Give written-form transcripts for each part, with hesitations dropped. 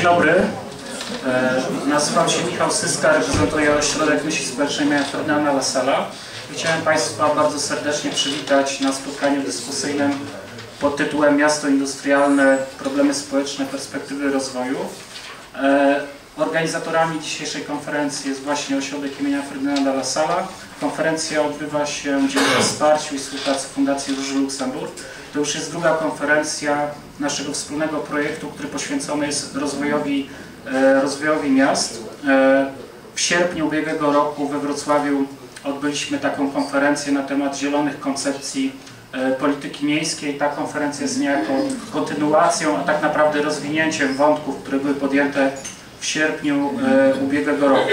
Dzień dobry. Nazywam się Michał Syska, reprezentuję Ośrodek Myśli Społecznej im. Ferdynanda Lassalle'a. Chciałem Państwa bardzo serdecznie przywitać na spotkaniu dyskusyjnym pod tytułem Miasto Industrialne, Problemy Społeczne, Perspektywy Rozwoju. Organizatorami dzisiejszej konferencji jest właśnie Ośrodek im. Ferdynanda Lassalle'a. Konferencja odbywa się dzięki wsparciu i współpracy Fundacji Róży Luksemburg. To już jest druga konferencja naszego wspólnego projektu, który poświęcony jest rozwojowi miast. W sierpniu ubiegłego roku we Wrocławiu odbyliśmy taką konferencję na temat zielonych koncepcji polityki miejskiej. Ta konferencja jest niejako kontynuacją, a tak naprawdę rozwinięciem wątków, które były podjęte w sierpniu ubiegłego roku.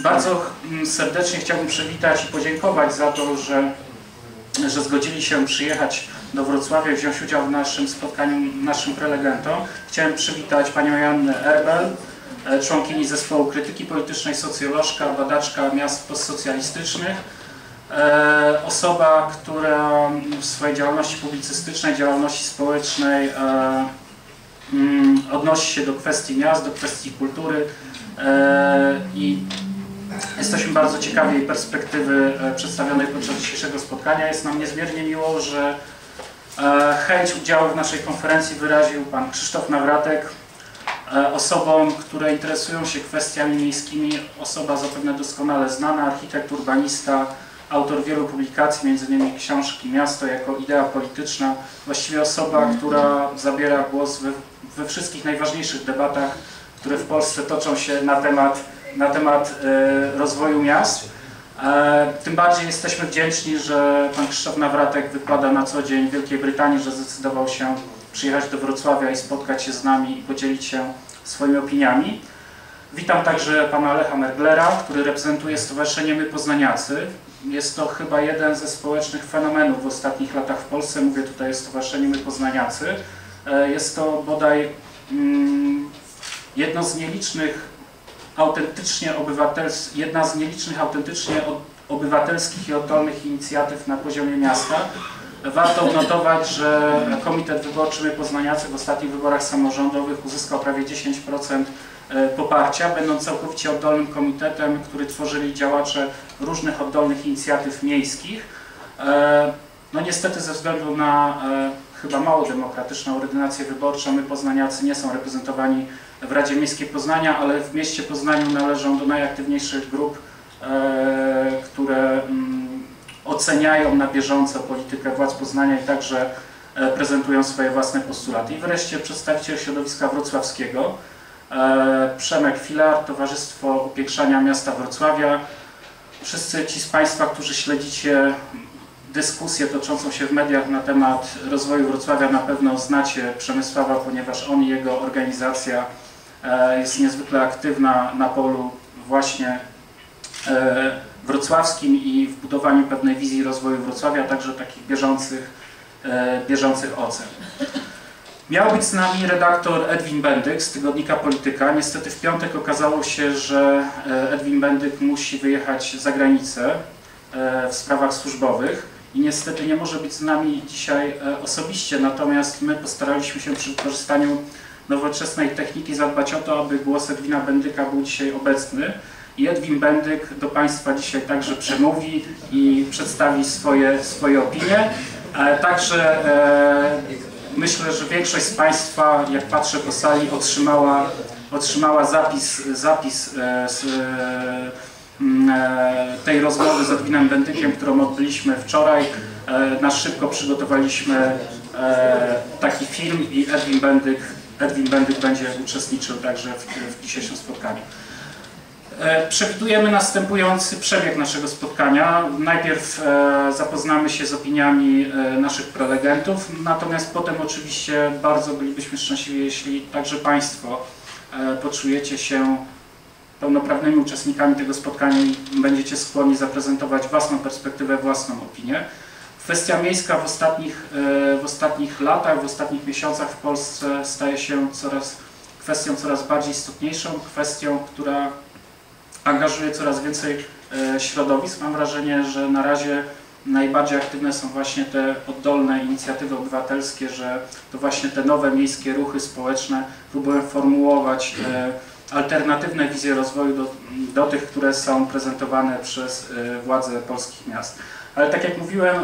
Bardzo serdecznie chciałbym przywitać i podziękować za to, że zgodzili się przyjechać do Wrocławia i wziąć udział w naszym spotkaniu naszym prelegentom. Chciałem przywitać panią Janę Erbel, członkini Zespołu Krytyki Politycznej, socjolożka, badaczka miast postsocjalistycznych. Osoba, która w swojej działalności publicystycznej, działalności społecznej odnosi się do kwestii miast, do kwestii kultury i jesteśmy bardzo ciekawi jej perspektywy przedstawionej podczas dzisiejszego spotkania. Jest nam niezmiernie miło, że chęć udziału w naszej konferencji wyraził pan Krzysztof Nawratek. Osobom, które interesują się kwestiami miejskimi, osoba zapewne doskonale znana, architekt, urbanista, autor wielu publikacji, m.in. książki Miasto jako idea polityczna. Właściwie osoba, która zabiera głos we wszystkich najważniejszych debatach, które w Polsce toczą się na temat rozwoju miast. Tym bardziej jesteśmy wdzięczni, że pan Krzysztof Nawratek wykłada na co dzień w Wielkiej Brytanii, że zdecydował się przyjechać do Wrocławia i spotkać się z nami i podzielić się swoimi opiniami. Witam także pana Alecha Merglera, który reprezentuje Stowarzyszenie My Poznaniacy. Jest to chyba jeden ze społecznych fenomenów w ostatnich latach w Polsce. Mówię tutaj o Stowarzyszeniu My Poznaniacy. Jest to bodaj jedna z nielicznych autentycznie obywatelskich i oddolnych inicjatyw na poziomie miasta. Warto odnotować, że Komitet Wyborczy My Poznaniacy w ostatnich wyborach samorządowych uzyskał prawie 10% poparcia, będąc całkowicie oddolnym komitetem, który tworzyli działacze różnych oddolnych inicjatyw miejskich. No niestety ze względu na chyba mało demokratyczną ordynację wyborczą My Poznaniacy nie są reprezentowani w Radzie Miejskiej Poznania, ale w mieście Poznaniu należą do najaktywniejszych grup, które oceniają na bieżąco politykę władz Poznania i także prezentują swoje własne postulaty. I wreszcie przedstawiciel środowiska wrocławskiego, Przemek Filar, Towarzystwo Upiększania Miasta Wrocławia. Wszyscy ci z Państwa, którzy śledzicie dyskusję toczącą się w mediach na temat rozwoju Wrocławia, na pewno znacie Przemysława, ponieważ on i jego organizacja jest niezwykle aktywna na polu właśnie wrocławskim i w budowaniu pewnej wizji rozwoju Wrocławia, także takich bieżących ocen. Miał być z nami redaktor Edwin Bendyk z tygodnika Polityka. Niestety w piątek okazało się, że Edwin Bendyk musi wyjechać za granicę w sprawach służbowych i niestety nie może być z nami dzisiaj osobiście, natomiast my postaraliśmy się przy wykorzystaniu nowoczesnej techniki zadbać o to, aby głos Edwina Bendyka był dzisiaj obecny. I Edwin Bendyk do Państwa dzisiaj także przemówi i przedstawi swoje opinie. Także myślę, że większość z Państwa, jak patrzę po sali, otrzymała zapis tej rozmowy z Edwinem Bendykiem, którą odbyliśmy wczoraj. Na szybko przygotowaliśmy taki film i Edwin Bendyk będzie uczestniczył także w dzisiejszym spotkaniu. Przewidujemy następujący przebieg naszego spotkania. Najpierw zapoznamy się z opiniami naszych prelegentów, natomiast potem oczywiście bardzo bylibyśmy szczęśliwi, jeśli także Państwo poczujecie się pełnoprawnymi uczestnikami tego spotkania i będziecie skłonni zaprezentować własną perspektywę, własną opinię. Kwestia miejska w ostatnich latach, w ostatnich miesiącach w Polsce staje się kwestią coraz bardziej istotniejszą, kwestią, która angażuje coraz więcej środowisk. Mam wrażenie, że na razie najbardziej aktywne są właśnie te oddolne inicjatywy obywatelskie, że to właśnie te nowe miejskie ruchy społeczne próbują formułować alternatywne wizje rozwoju do tych, które są prezentowane przez władze polskich miast. Ale tak jak mówiłem,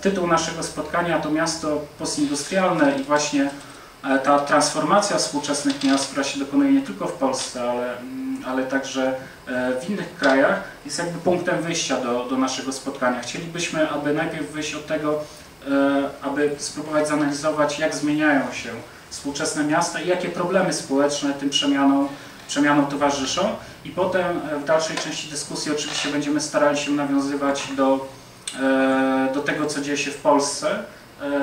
tytuł naszego spotkania to miasto postindustrialne i właśnie ta transformacja współczesnych miast, która się dokonuje nie tylko w Polsce, ale także w innych krajach, jest jakby punktem wyjścia do naszego spotkania. Chcielibyśmy, aby najpierw wyjść od tego, aby spróbować zanalizować, jak zmieniają się współczesne miasta i jakie problemy społeczne tym przemianom towarzyszą. I potem w dalszej części dyskusji oczywiście będziemy starali się nawiązywać do tego, co dzieje się w Polsce,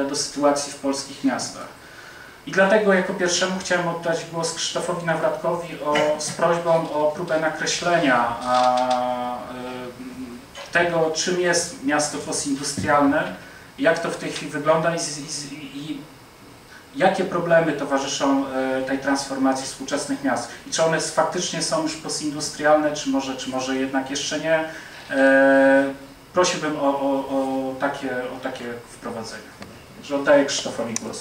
do sytuacji w polskich miastach. I dlatego jako pierwszemu chciałem oddać głos Krzysztofowi Nawratkowi z prośbą o próbę nakreślenia tego, czym jest miasto postindustrialne, jak to w tej chwili wygląda i jakie problemy towarzyszą tej transformacji współczesnych miast. I czy one faktycznie są już postindustrialne, czy może jednak jeszcze nie. Prosiłbym o takie wprowadzenie. Że oddaję Krzysztofowi głos.